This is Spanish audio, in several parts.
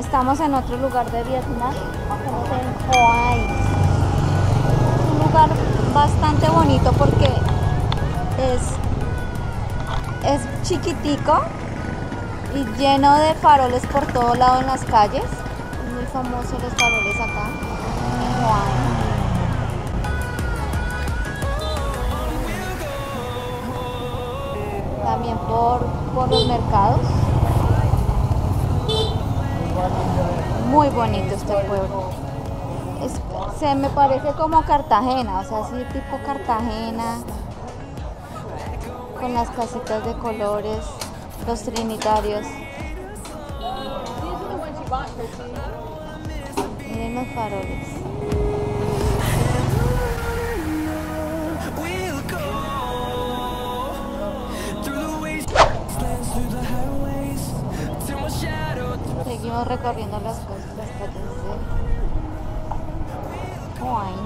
estamos en otro lugar de Vietnam, estamos en Hội An. Un lugar bastante bonito porque es chiquitico y lleno de faroles por todo lado en las calles. Muy famosos los faroles acá en Hội An. También por los mercados. Muy bonito este pueblo. Se me parece como Cartagena, o sea, así tipo Cartagena, con las casitas de colores, los trinitarios. Miren los faroles. Seguimos recorriendo las calles de Hội An.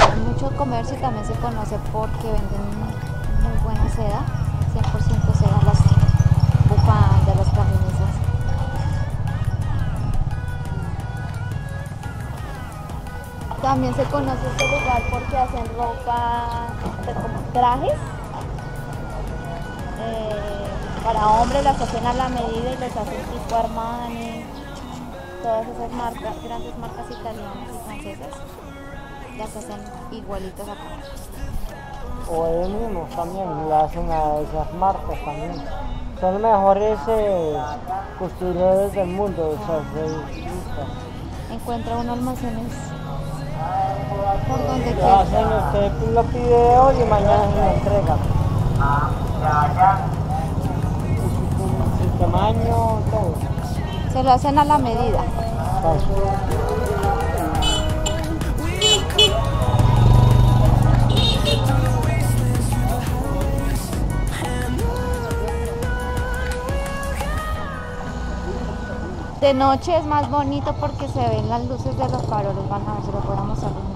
Hay mucho comercio y también se conoce porque venden muy buena seda, 100% seda, las bufandas, las camisas. También se conoce este lugar porque hacen ropa, trajes para hombres, las hacen a la medida y les hacen tipo Armani, todas esas marcas, grandes marcas italianas y francesas, las hacen igualitas acá. O ellos mismos también las hacen a esas marcas también. Son los mejores costureros del mundo, o sea, se encuentra unos almacenes por donde quiera. Hacen usted lo pide hoy y mañana se lo entrega. Su tamaño, todo. Se lo hacen a la medida. Sí. De noche es más bonito porque se ven las luces de los faroles. Van a ver si lo podemos salir.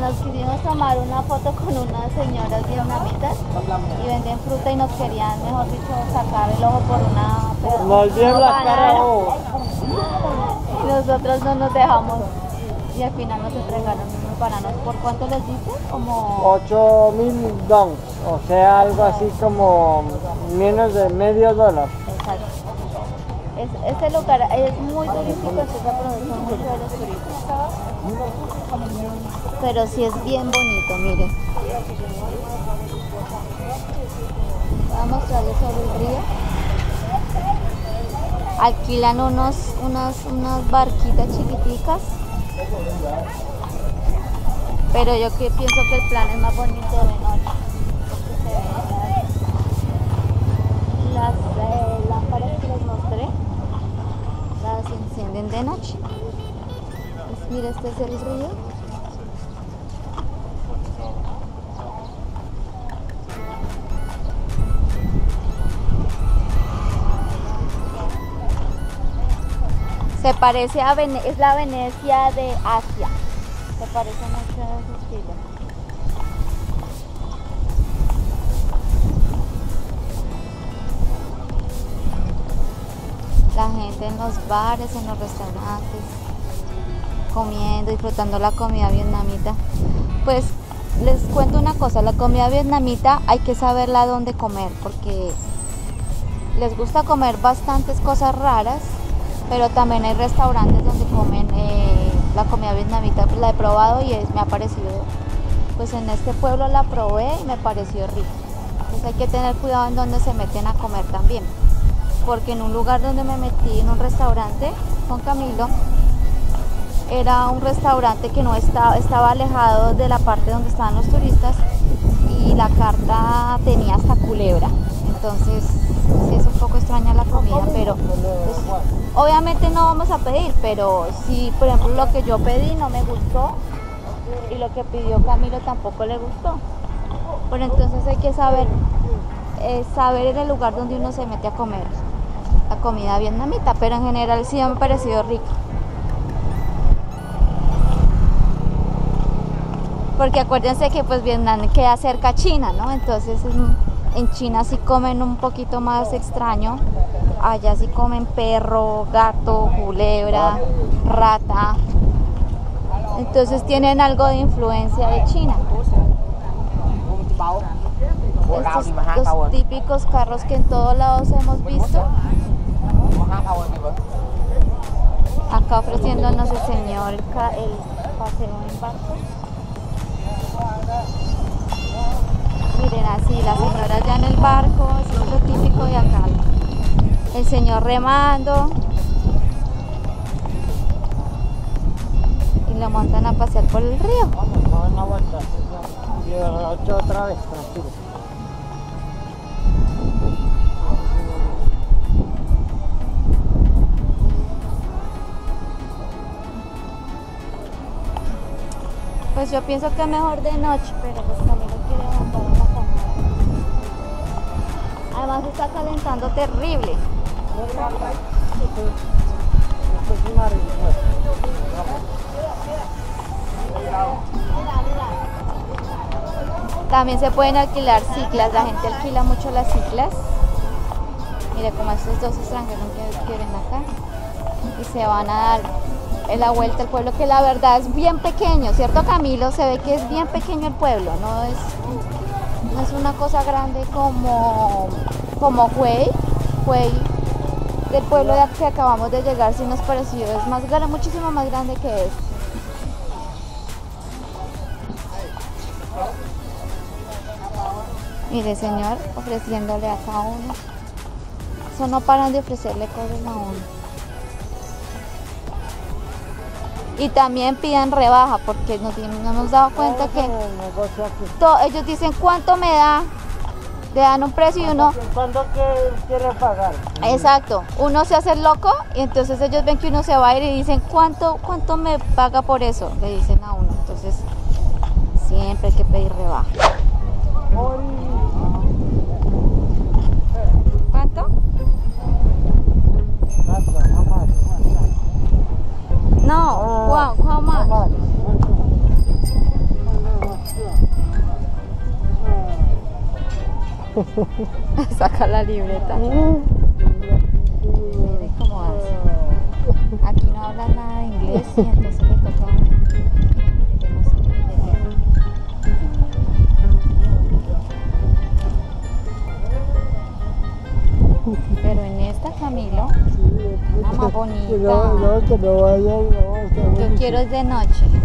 Nos quisimos tomar una foto con unas señoras vietnamitas y venden fruta y nos querían, mejor dicho, sacar el ojo por una... ¡Nos dieron la cara! Y nosotros no nos dejamos y al final nos entregaron unos bananos. ¿Por cuánto les dices? Como... 8.000 dong, o sea, algo así como menos de $0.50. Exacto. Este lugar es muy turístico, entonces aprovechan mucho de los turistas. Pero sí es bien bonito, miren. Voy a mostrarles sobre el río. Alquilan unas barquitas chiquiticas. Pero yo que pienso que el plan es más bonito de noche. Porque se ven las lámparas que les mostré. Las encienden de noche. Pues mira, este es el río. Se parece a Venecia, es la Venecia de Asia. Se parece mucho a ese estilo. La gente en los bares, en los restaurantes, comiendo, disfrutando la comida vietnamita. Pues les cuento una cosa, la comida vietnamita hay que saberla dónde comer porque les gusta comer bastantes cosas raras. Pero también hay restaurantes donde comen la comida vietnamita, pues la he probado y me ha parecido, pues en este pueblo la probé y me pareció rico. Entonces hay que tener cuidado en donde se meten a comer también, porque en un lugar donde me metí en un restaurante con Camilo, era un restaurante que no estaba alejado de la parte donde estaban los turistas y la carta tenía hasta culebra, entonces sí es un poco extraña la comida, pero pues, obviamente no vamos a pedir, pero si por ejemplo lo que yo pedí no me gustó y lo que pidió Camilo tampoco le gustó, pero entonces hay que saber, saber en el lugar donde uno se mete a comer la comida vietnamita, pero en general sí me ha parecido rico. Porque acuérdense que pues Vietnam queda cerca a China, ¿no? Entonces en China sí comen un poquito más extraño. Allá sí comen perro, gato, culebra, rata. Entonces tienen algo de influencia de China. Estos los típicos carros que en todos lados hemos visto. Acá ofreciéndonos el señor el paseo en barco. Miren así, la señora ya en el barco, es lo típico de acá. El señor remando. Y lo montan a pasear por el río. Vamos a dar una vuelta. Y otra vez, tranquilo. Pues yo pienso que es mejor de noche, pero pues también lo quiere levantar una cámara. Además está calentando terrible. También se pueden alquilar ciclas, la gente alquila mucho las ciclas. Mira como estos dos extranjeros que vienen acá y se van a dar en la vuelta al pueblo, que la verdad es bien pequeño, ¿cierto Camilo? Se ve que es bien pequeño el pueblo, no es una cosa grande como Huey del pueblo de que acabamos de llegar, sí nos pareció, es más grande, muchísimo más grande que este. Mire señor, ofreciéndole a cada uno, eso no paran de ofrecerle cosas a uno. Y también piden rebaja porque no hemos dado cuenta que ellos dicen cuánto me da, le dan un precio y uno... ¿Cuánto quiere pagar? Exacto, uno se hace loco y entonces ellos ven que uno se va a ir y dicen cuánto me paga por eso, le dicen a uno, entonces siempre hay que pedir rebaja. ¿Cuánto? No, wow, how much? Saca la libreta. Mire cómo hace. Aquí no habla nada de inglés y entonces le toca a uno. Pero en esta, Camilo, una más bonita. Yo quiero es de noche. Mire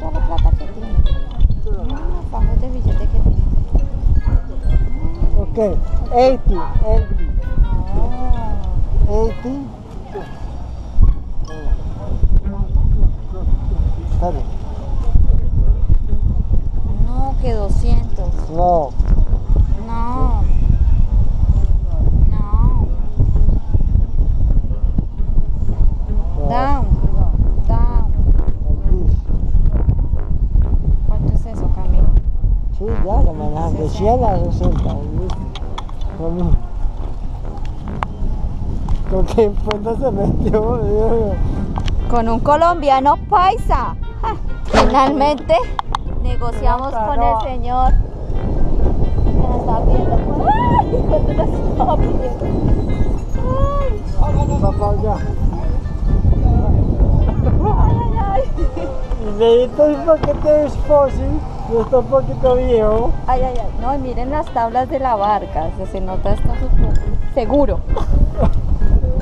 toda la plata que tiene. Mira los bajos de billete que tiene. Ok, 80. Que 200. No. No. No. Down. Down. ¿Cuánto es eso, Camilo? Sí, ya, lo manejan de 100 a 60. ¿Con qué impuesto se metió? Dios. Con un colombiano paisa. ¡Ja! Finalmente negociamos con el señor que nos estaba pidiendo. ¡Ay! ¿Cuánto nos estaba pidiendo? ¡Ay! Papá, ya. ¡Ay, ay, ay! Necesito un paquete de esposo. Yo estoy un poquito viejo. ¡Ay, ay, ay! No, y miren las tablas de la barca. Se nota esto seguro.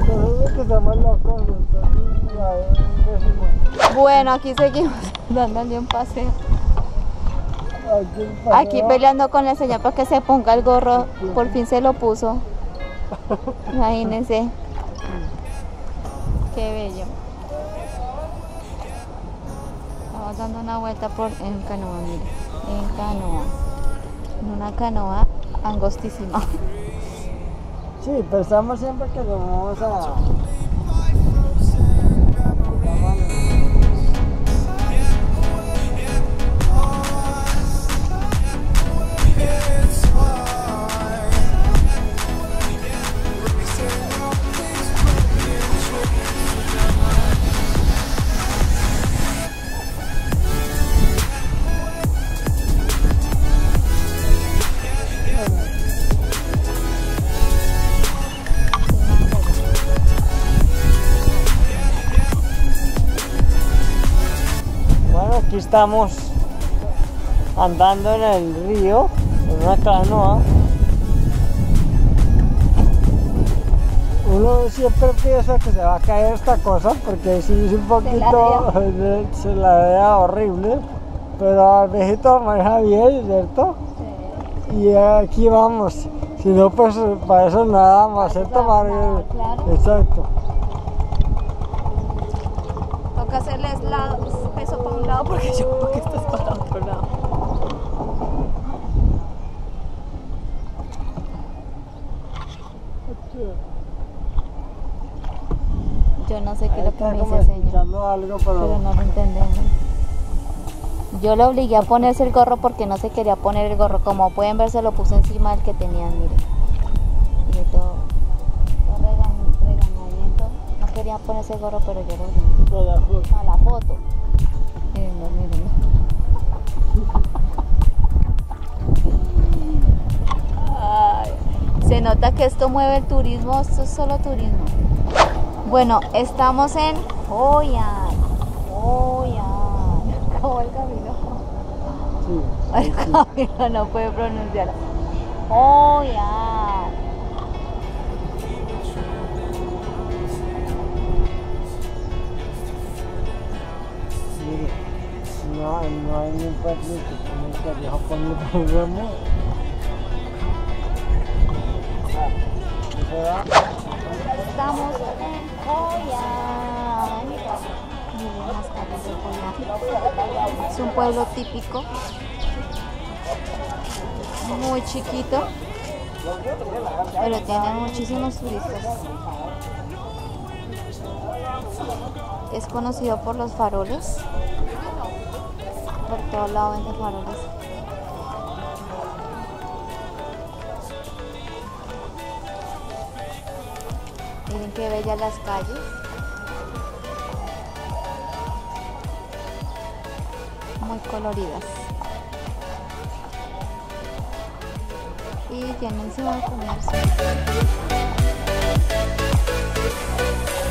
Entonces, que estamos locos. Bueno, aquí seguimos dándole un paseo. Aquí peleando con el señor para que se ponga el gorro, por fin se lo puso. Imagínense. Qué bello. Estamos dando una vuelta en canoa, mira. En canoa. en una canoa angostísima. Sí, pensamos siempre que nos vamos a... Aquí estamos andando en el río, en una canoa. Uno siempre piensa que se va a caer esta cosa porque si es un poquito se ladea horrible, pero al viejito maneja bien, ¿cierto? Sí. Y aquí vamos, si no pues para eso nada más, ¿cierto? Claro. Exacto. Toca hacerles peso para un lado porque yo creo que esto es para otro lado. Yo no sé qué es lo que me dice señor, pero no lo entendemos. Yo lo obligué a ponerse el gorro porque no se quería poner el gorro. Como pueden ver, se lo puso encima del que tenían, miren. Y todo regañamiento. No quería ponerse el gorro, pero yo lo obligué. A la foto. Mírenlo, mírenlo. Ay, se nota que esto mueve el turismo, esto es solo turismo. Bueno, estamos en Hội An. Hội An. ¿Cómo el Camilo? Sí, sí, sí. El Camilo no puede pronunciarlo. Hội An. No hay ningún partido que tenga que Japón no programa. Estamos en Hội An. Miren las calles de Hội An. Es un pueblo típico, muy chiquito, pero tiene muchísimos turistas. Es conocido por los faroles. Por todos lados venden faroles. Miren qué bellas las calles. Muy coloridas. Y tienen su comercio.